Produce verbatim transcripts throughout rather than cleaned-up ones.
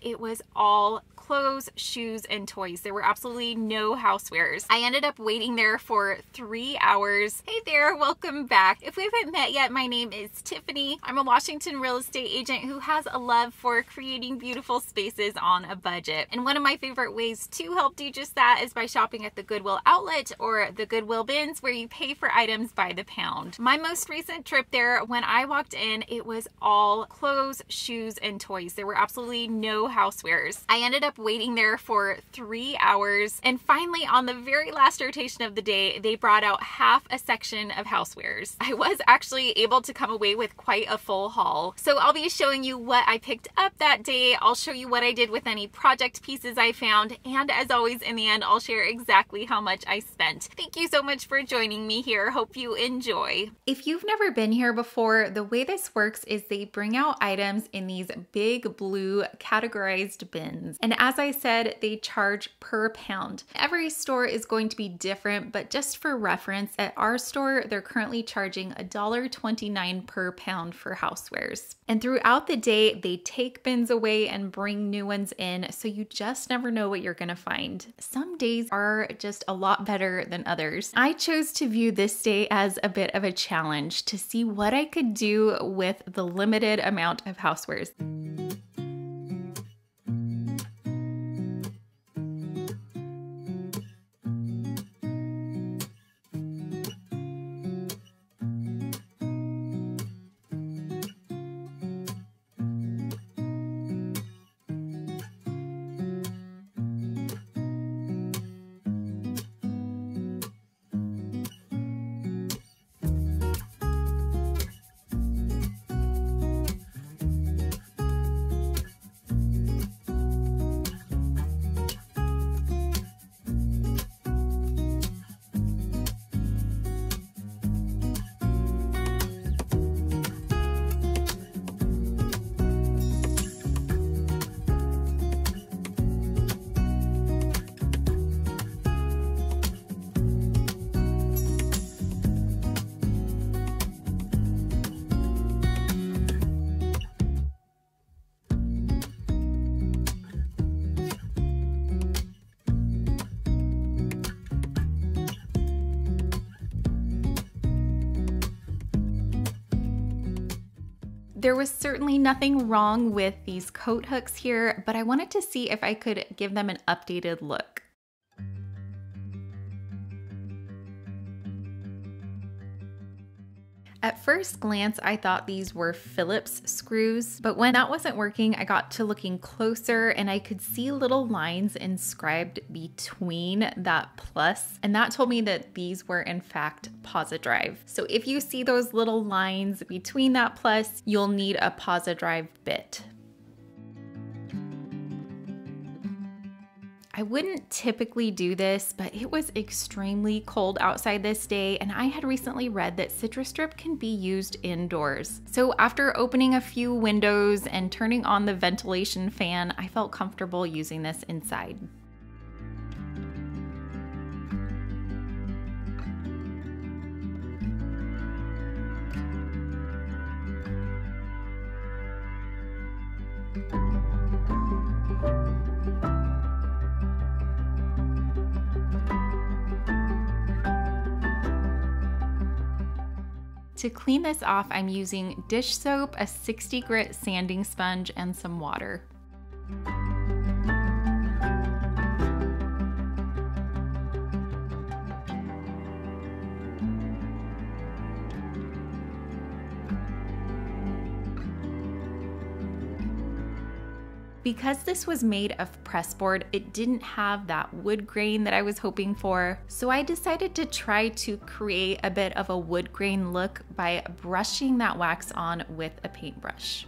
It was all clothes, shoes, and toys. There were absolutely no housewares. I ended up waiting there for three hours. Hey there, welcome back. If we haven't met yet, my name is Tiffany. I'm a Washington real estate agent who has a love for creating beautiful spaces on a budget. And one of my favorite ways to help do just that is by shopping at the Goodwill outlet or the Goodwill bins where you pay for items by the pound. My most recent trip there, when I walked in, it was all clothes, shoes, and toys. There were absolutely no housewares. I ended up waiting there for three hours and finally on the very last rotation of the day they brought out half a section of housewares. I was actually able to come away with quite a full haul. So I'll be showing you what I picked up that day, I'll show you what I did with any project pieces I found, and as always in the end I'll share exactly how much I spent. Thank you so much for joining me here, hope you enjoy. If you've never been here before, the way this works is they bring out items in these big blue categories bins. And as I said, they charge per pound. Every store is going to be different, but just for reference, at our store, they're currently charging a dollar twenty-nine per pound for housewares. And throughout the day, they take bins away and bring new ones in, so you just never know what you're gonna find. Some days are just a lot better than others. I chose to view this day as a bit of a challenge to see what I could do with the limited amount of housewares. There was certainly nothing wrong with these coat hooks here, but I wanted to see if I could give them an updated look. At first glance, I thought these were Phillips screws, but when that wasn't working, I got to looking closer and I could see little lines inscribed between that plus, and that told me that these were in fact Pozidriv. So if you see those little lines between that plus, you'll need a Pozidriv bit. I wouldn't typically do this, but it was extremely cold outside this day, and I had recently read that Citristrip can be used indoors. So after opening a few windows and turning on the ventilation fan, I felt comfortable using this inside. To clean this off, I'm using dish soap, a sixty grit sanding sponge, and some water. Because this was made of pressboard, it didn't have that wood grain that I was hoping for, so I decided to try to create a bit of a wood grain look by brushing that wax on with a paintbrush.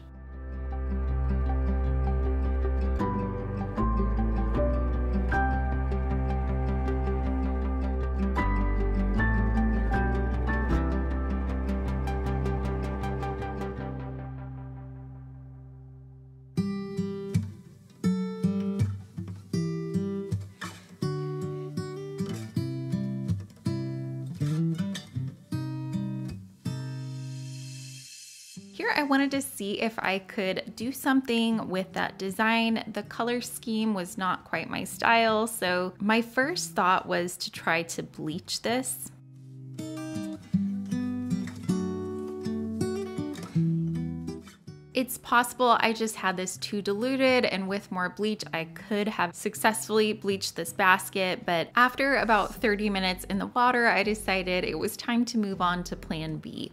Here here I wanted to see if I could do something with that design. The color scheme was not quite my style, so my first thought was to try to bleach this. It's possible I just had this too diluted, and with more bleach I could have successfully bleached this basket, but after about thirty minutes in the water I decided it was time to move on to plan B.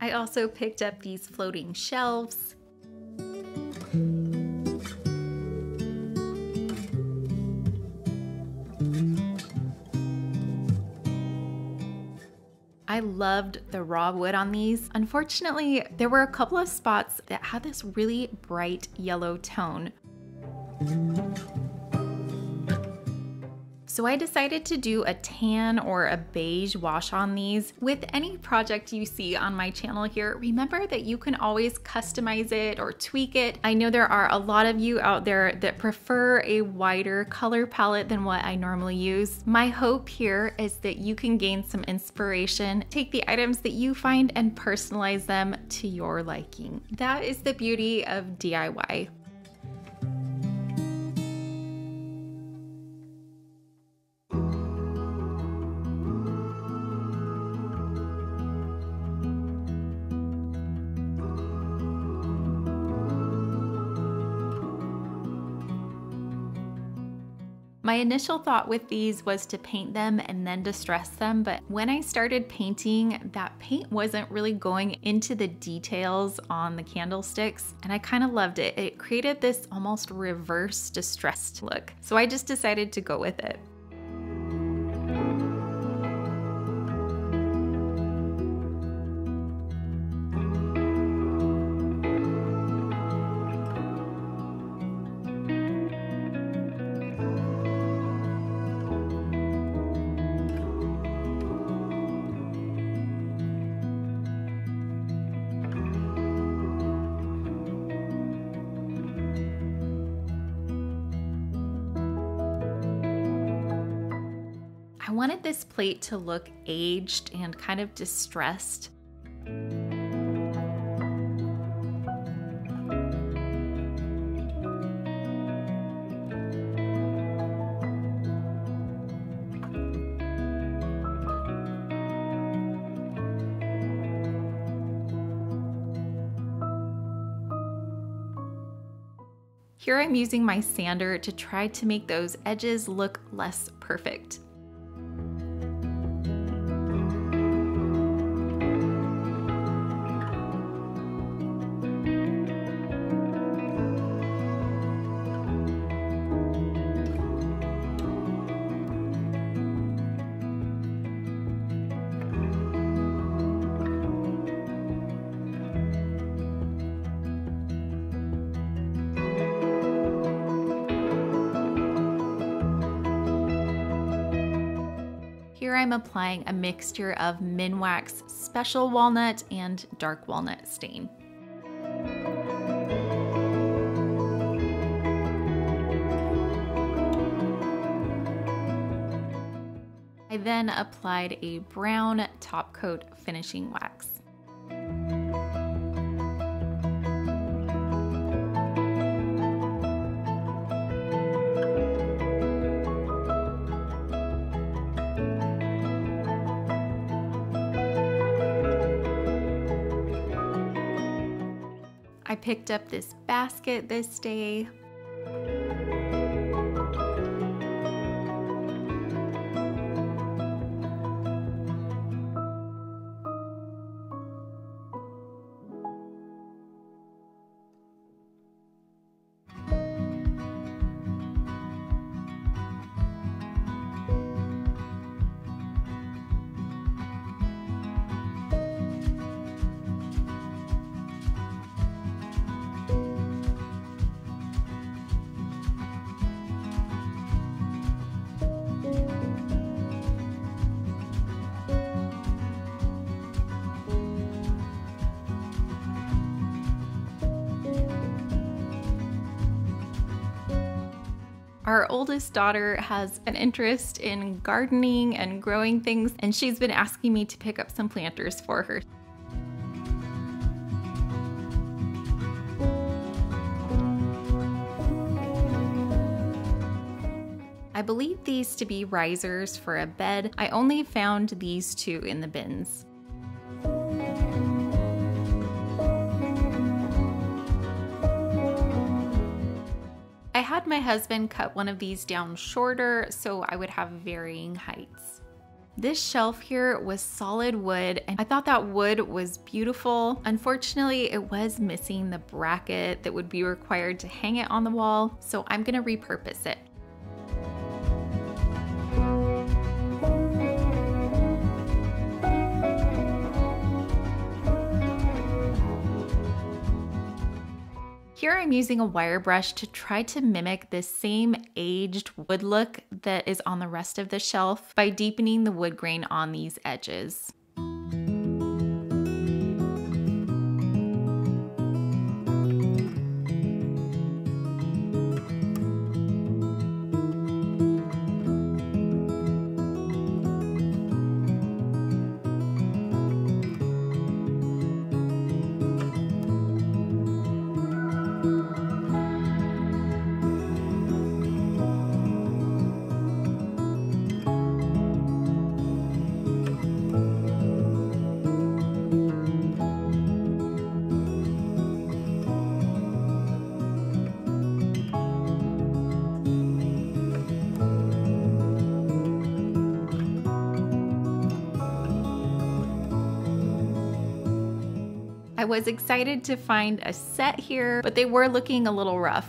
I also picked up these floating shelves. I loved the raw wood on these. Unfortunately, there were a couple of spots that had this really bright yellow tone. So I decided to do a tan or a beige wash on these. With any project you see on my channel here, remember that you can always customize it or tweak it. I know there are a lot of you out there that prefer a wider color palette than what I normally use. My hope here is that you can gain some inspiration, take the items that you find and personalize them to your liking. That is the beauty of D I Y. My initial thought with these was to paint them and then distress them, but when I started painting, that paint wasn't really going into the details on the candlesticks, and I kind of loved it. It created this almost reverse distressed look, so I just decided to go with it. I wanted this plate to look aged and kind of distressed. Here I'm using my sander to try to make those edges look less perfect. Here I'm applying a mixture of Minwax Special Walnut and Dark Walnut stain. I then applied a brown top coat finishing wax. I picked up this basket this day. Our oldest daughter has an interest in gardening and growing things, and she's been asking me to pick up some planters for her. I believe these to be risers for a bed. I only found these two in the bins. I had my husband cut one of these down shorter so I would have varying heights. This shelf here was solid wood, and I thought that wood was beautiful. Unfortunately, it was missing the bracket that would be required to hang it on the wall, so I'm gonna repurpose it. Here I'm using a wire brush to try to mimic the same aged wood look that is on the rest of the shelf by deepening the wood grain on these edges. I was excited to find a set here, but they were looking a little rough.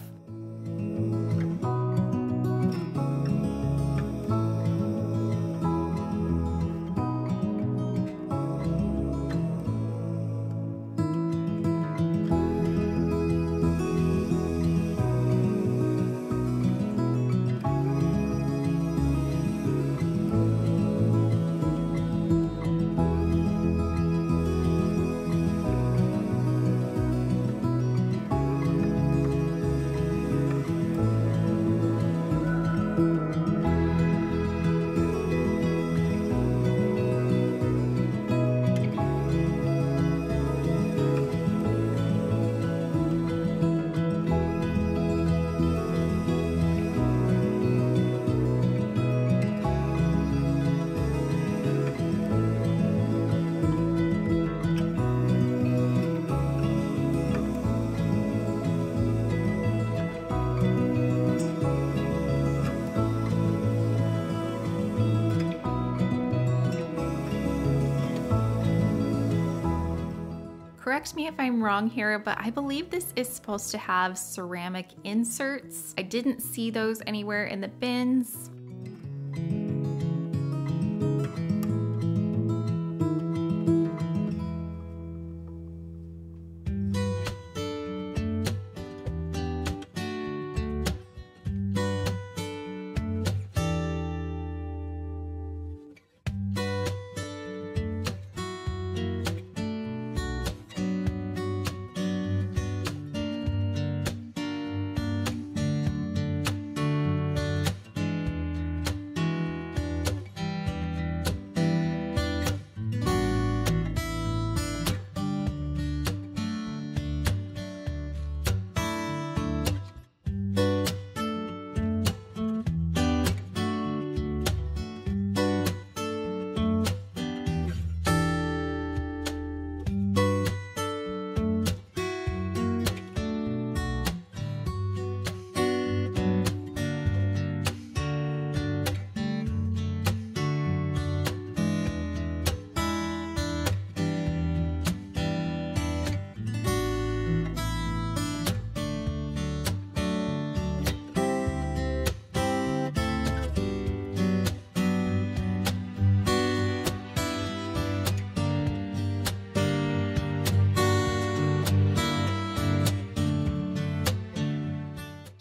Correct me if I'm wrong here, but I believe this is supposed to have ceramic inserts. I didn't see those anywhere in the bins.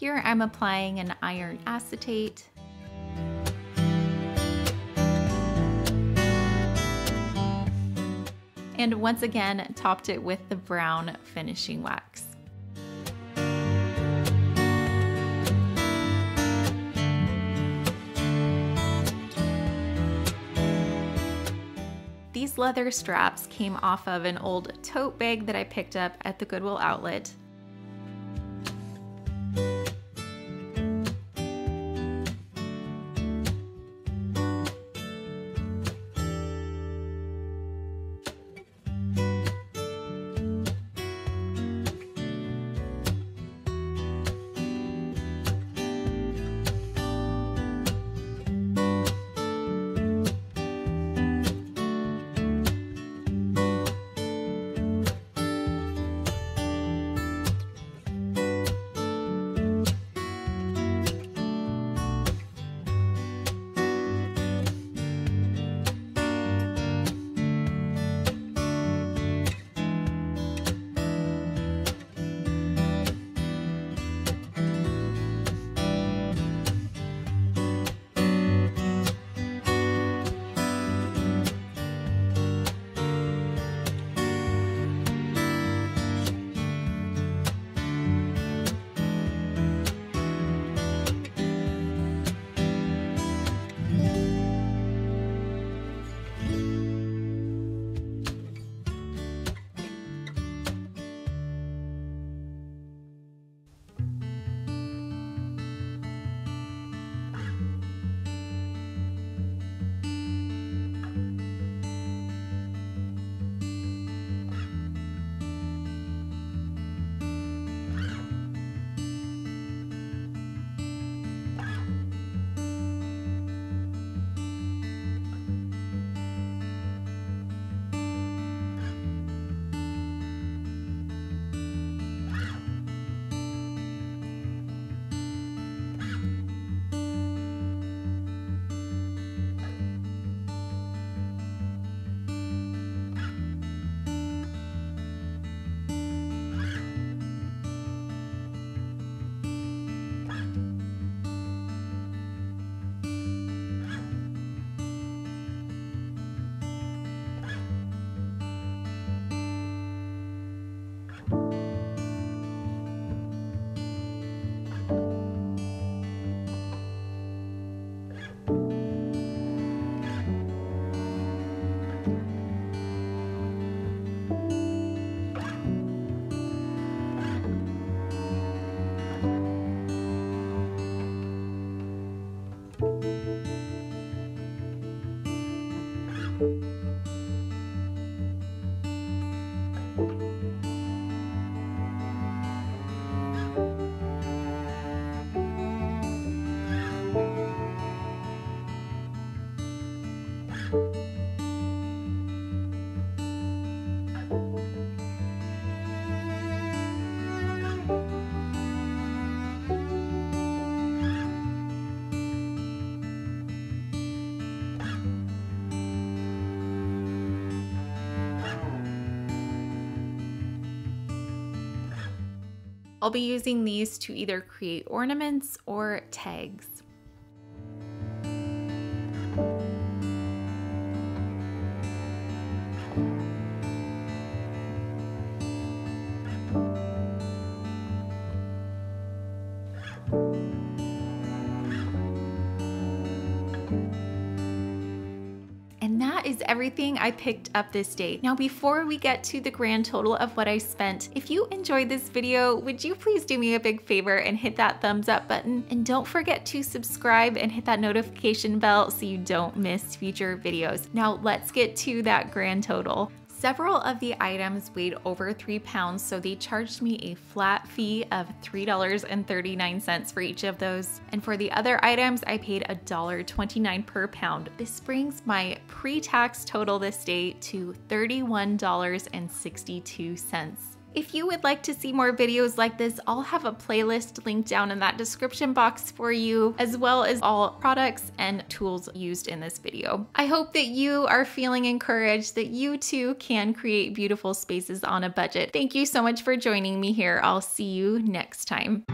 Here I'm applying an iron acetate. And once again, topped it with the brown finishing wax. These leather straps came off of an old tote bag that I picked up at the Goodwill outlet. I'll be using these to either create ornaments or tags. And that is everything I picked up this day. Now, before we get to the grand total of what I spent, if you enjoyed this video, would you please do me a big favor and hit that thumbs up button? And don't forget to subscribe and hit that notification bell so you don't miss future videos. Now, let's get to that grand total. Several of the items weighed over three pounds, so they charged me a flat fee of three dollars and thirty-nine cents for each of those. And for the other items, I paid one dollar and twenty-nine cents per pound. This brings my pre-tax total this day to thirty-one dollars and sixty-two cents. If you would like to see more videos like this, I'll have a playlist linked down in that description box for you, as well as all products and tools used in this video. I hope that you are feeling encouraged that you too can create beautiful spaces on a budget. Thank you so much for joining me here. I'll see you next time.